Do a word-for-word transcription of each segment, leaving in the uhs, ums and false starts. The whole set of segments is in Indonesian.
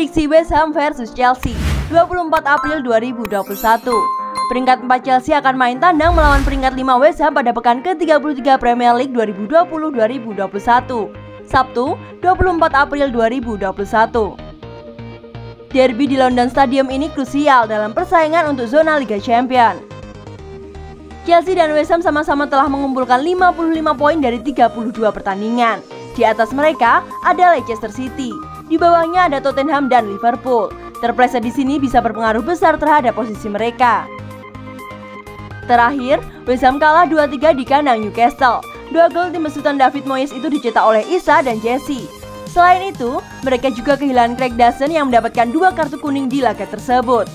prediksi West Ham versus Chelsea dua puluh empat April dua ribu dua puluh satu. Peringkat empat Chelsea akan main tandang melawan peringkat lima West Ham pada pekan ke tiga puluh tiga Premier League dua ribu dua puluh dua ribu dua puluh satu, Sabtu dua puluh empat April dua ribu dua puluh satu. Derby di London Stadium ini krusial dalam persaingan untuk zona Liga Champions. Chelsea dan West Ham sama-sama telah mengumpulkan lima puluh lima poin dari tiga puluh dua pertandingan. Di atas mereka ada Leicester City, di bawahnya ada Tottenham dan Liverpool. Terpleset di sini bisa berpengaruh besar terhadap posisi mereka. Terakhir, West Ham kalah dua tiga di kandang Newcastle. Dua gol tim besutan David Moyes itu dicetak oleh Isa dan Jesse. Selain itu, mereka juga kehilangan Craig Dawson yang mendapatkan dua kartu kuning di laga tersebut.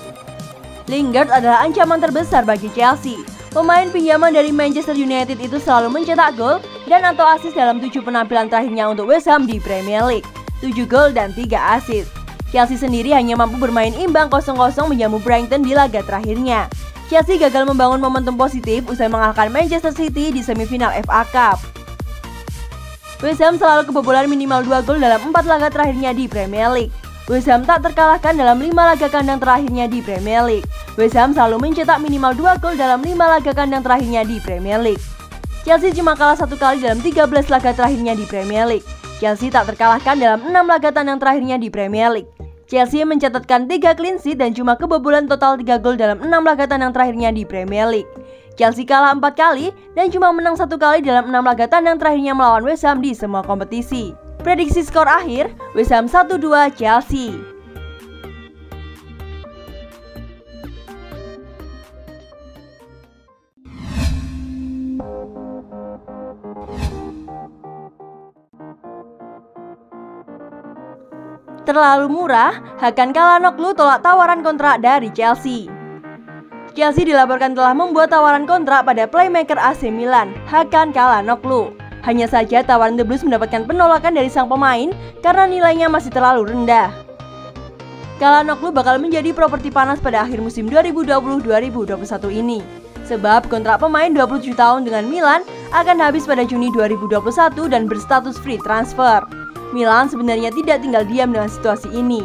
Lingard adalah ancaman terbesar bagi Chelsea. Pemain pinjaman dari Manchester United itu selalu mencetak gol dan atau assist dalam tujuh penampilan terakhirnya untuk West Ham di Premier League. tujuh gol dan tiga assist. Chelsea sendiri hanya mampu bermain imbang kosong kosong menjamu Brighton di laga terakhirnya. Chelsea gagal membangun momentum positif usai mengalahkan Manchester City di semifinal F A Cup. West Ham selalu kebobolan minimal dua gol dalam empat laga terakhirnya di Premier League. West Ham tak terkalahkan dalam lima laga kandang terakhirnya di Premier League. West Ham selalu mencetak minimal dua gol dalam lima laga kandang terakhirnya di Premier League. Chelsea cuma kalah satu kali dalam tiga belas laga terakhirnya di Premier League. Chelsea tak terkalahkan dalam enam laga tandang terakhirnya di Premier League. Chelsea mencatatkan tiga clean sheet dan cuma kebobolan total tiga gol dalam enam laga tandang terakhirnya di Premier League. Chelsea kalah empat kali dan cuma menang satu kali dalam enam laga tandang terakhirnya melawan West Ham di semua kompetisi. Prediksi skor akhir, West Ham satu dua Chelsea. Terlalu murah, Hakan Çalhanoğlu tolak tawaran kontrak dari Chelsea. Chelsea dilaporkan telah membuat tawaran kontrak pada playmaker A C Milan, Hakan Çalhanoğlu. Hanya saja tawaran The Blues mendapatkan penolakan dari sang pemain karena nilainya masih terlalu rendah. Çalhanoğlu bakal menjadi properti panas pada akhir musim dua ribu dua puluh dua ribu dua puluh satu ini. Sebab kontrak pemain dua puluh tujuh tahun dengan Milan akan habis pada Juni dua ribu dua puluh satu dan berstatus free transfer. Milan sebenarnya tidak tinggal diam dengan situasi ini.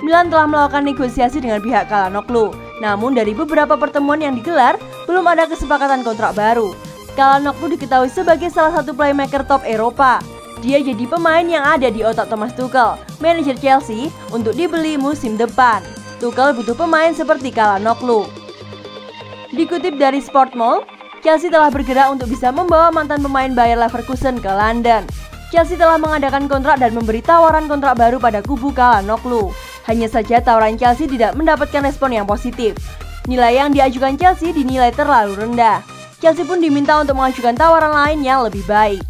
Milan telah melakukan negosiasi dengan pihak Çalhanoğlu. Namun dari beberapa pertemuan yang digelar, belum ada kesepakatan kontrak baru. Çalhanoğlu diketahui sebagai salah satu playmaker top Eropa. Dia jadi pemain yang ada di otak Thomas Tuchel, manajer Chelsea, untuk dibeli musim depan. Tuchel butuh pemain seperti Çalhanoğlu. Dikutip dari Sport Mall, Chelsea telah bergerak untuk bisa membawa mantan pemain Bayer Leverkusen ke London. Chelsea telah mengadakan kontrak dan memberi tawaran kontrak baru pada kubu Çalhanoğlu. Hanya saja tawaran Chelsea tidak mendapatkan respon yang positif. Nilai yang diajukan Chelsea dinilai terlalu rendah. Chelsea pun diminta untuk mengajukan tawaran lain yang lebih baik.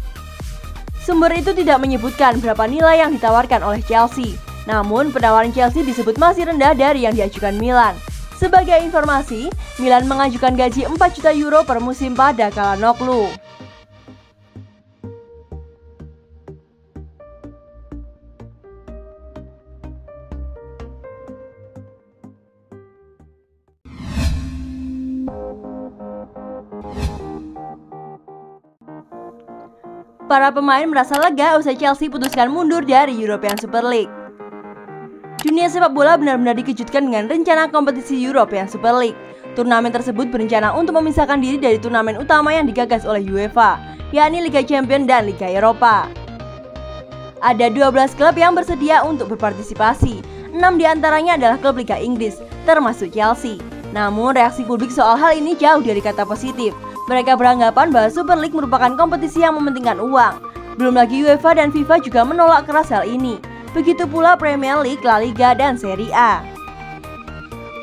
Sumber itu tidak menyebutkan berapa nilai yang ditawarkan oleh Chelsea. Namun penawaran Chelsea disebut masih rendah dari yang diajukan Milan. Sebagai informasi, Milan mengajukan gaji empat juta euro per musim pada Çalhanoğlu. Para pemain merasa lega usai Chelsea putuskan mundur dari European Super League. Dunia sepak bola benar-benar dikejutkan dengan rencana kompetisi European Super League. Turnamen tersebut berencana untuk memisahkan diri dari turnamen utama yang digagas oleh UEFA, yakni Liga Champions dan Liga Eropa. Ada dua belas klub yang bersedia untuk berpartisipasi, enam diantaranya adalah klub Liga Inggris, termasuk Chelsea. Namun reaksi publik soal hal ini jauh dari kata positif. Mereka beranggapan bahwa Super League merupakan kompetisi yang mementingkan uang. Belum lagi UEFA dan FIFA juga menolak keras hal ini. Begitu pula Premier League, La Liga, dan Serie A.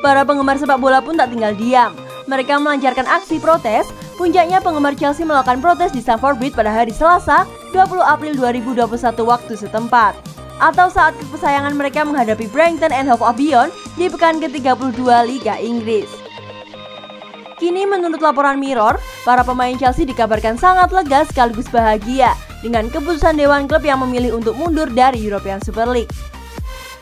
Para penggemar sepak bola pun tak tinggal diam. Mereka melancarkan aksi protes. Puncaknya penggemar Chelsea melakukan protes di Stamford Bridge pada hari Selasa, dua puluh April dua ribu dua puluh satu waktu setempat. Atau saat kesayangan mereka menghadapi Brighton and Hove Albion di pekan ke tiga puluh dua Liga Inggris. Kini menurut laporan Mirror, para pemain Chelsea dikabarkan sangat lega sekaligus bahagia dengan keputusan Dewan Klub yang memilih untuk mundur dari European Super League.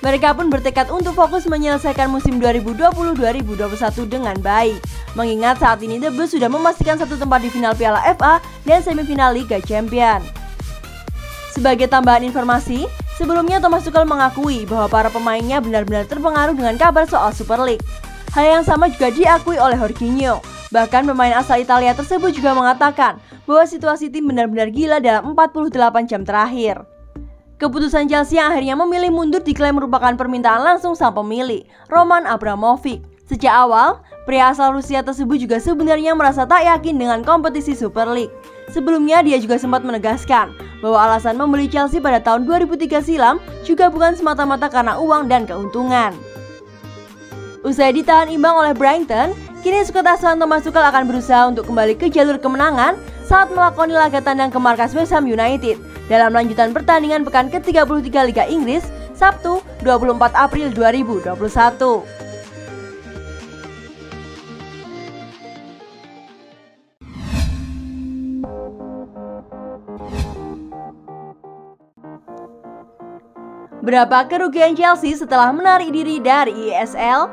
Mereka pun bertekad untuk fokus menyelesaikan musim dua ribu dua puluh dua ribu dua puluh satu dengan baik, mengingat saat ini The Blues sudah memastikan satu tempat di final Piala F A dan semifinal Liga Champions. Sebagai tambahan informasi, Sebelumnya Thomas Tuchel mengakui bahwa para pemainnya benar-benar terpengaruh dengan kabar soal Super League. Hal yang sama juga diakui oleh Jorginho. Bahkan pemain asal Italia tersebut juga mengatakan bahwa situasi tim benar-benar gila dalam empat puluh delapan jam terakhir. Keputusan Chelsea yang akhirnya memilih mundur diklaim merupakan permintaan langsung sang pemilik, Roman Abramovich. Sejak awal, pria asal Rusia tersebut juga sebenarnya merasa tak yakin dengan kompetisi Super League. Sebelumnya, dia juga sempat menegaskan bahwa alasan membeli Chelsea pada tahun dua ribu tiga silam juga bukan semata-mata karena uang dan keuntungan. Usai ditahan imbang oleh Brighton, kini skuad asuhan Thomas Tuchel akan berusaha untuk kembali ke jalur kemenangan saat melakoni laga tandang ke markas West Ham United dalam lanjutan pertandingan pekan ke tiga puluh tiga Liga Inggris, Sabtu dua puluh empat April dua ribu dua puluh satu. Berapa kerugian Chelsea setelah menarik diri dari I E S L?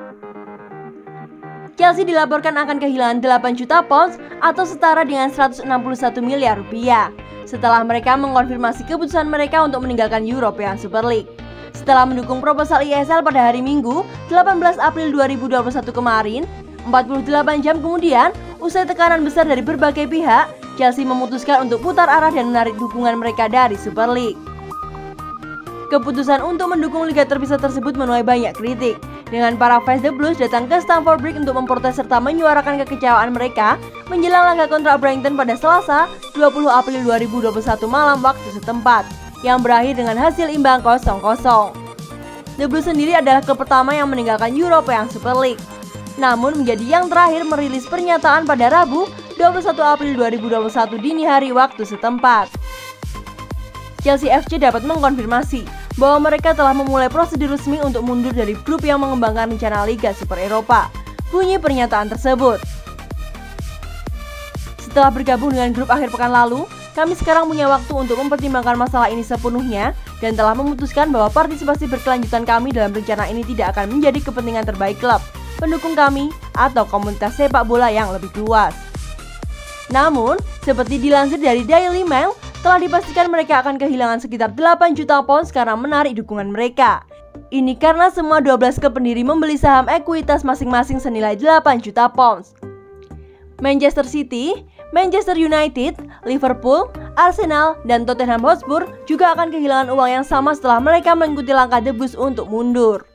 Chelsea dilaporkan akan kehilangan delapan juta pounds atau setara dengan seratus enam puluh satu miliar rupiah setelah mereka mengkonfirmasi keputusan mereka untuk meninggalkan European Super League. Setelah mendukung proposal I E S L pada hari Minggu, delapan belas April dua ribu dua puluh satu kemarin, empat puluh delapan jam kemudian, usai tekanan besar dari berbagai pihak, Chelsea memutuskan untuk putar arah dan menarik dukungan mereka dari Super League. Keputusan untuk mendukung liga terpisah tersebut menuai banyak kritik, dengan para fans The Blues datang ke Stamford Bridge untuk memprotes serta menyuarakan kekecewaan mereka menjelang laga kontra Brighton pada Selasa dua puluh April dua ribu dua puluh satu malam waktu setempat, yang berakhir dengan hasil imbang kosong kosong. The Blues sendiri adalah klub pertama yang meninggalkan European Super League, namun menjadi yang terakhir merilis pernyataan pada Rabu dua puluh satu April dua ribu dua puluh satu dini hari waktu setempat. Chelsea F C dapat mengkonfirmasi bahwa mereka telah memulai prosedur resmi untuk mundur dari grup yang mengembangkan rencana Liga Super Eropa, bunyi pernyataan tersebut. Setelah bergabung dengan grup akhir pekan lalu, kami sekarang punya waktu untuk mempertimbangkan masalah ini sepenuhnya dan telah memutuskan bahwa partisipasi berkelanjutan kami dalam rencana ini tidak akan menjadi kepentingan terbaik klub, pendukung kami, atau komunitas sepak bola yang lebih luas. Namun, seperti dilansir dari Daily Mail, telah dipastikan mereka akan kehilangan sekitar delapan juta pounds karena menarik dukungan mereka. Ini karena semua dua belas klub pendiri membeli saham ekuitas masing-masing senilai delapan juta pounds. Manchester City, Manchester United, Liverpool, Arsenal, dan Tottenham Hotspur juga akan kehilangan uang yang sama setelah mereka mengikuti langkah The Blues untuk mundur.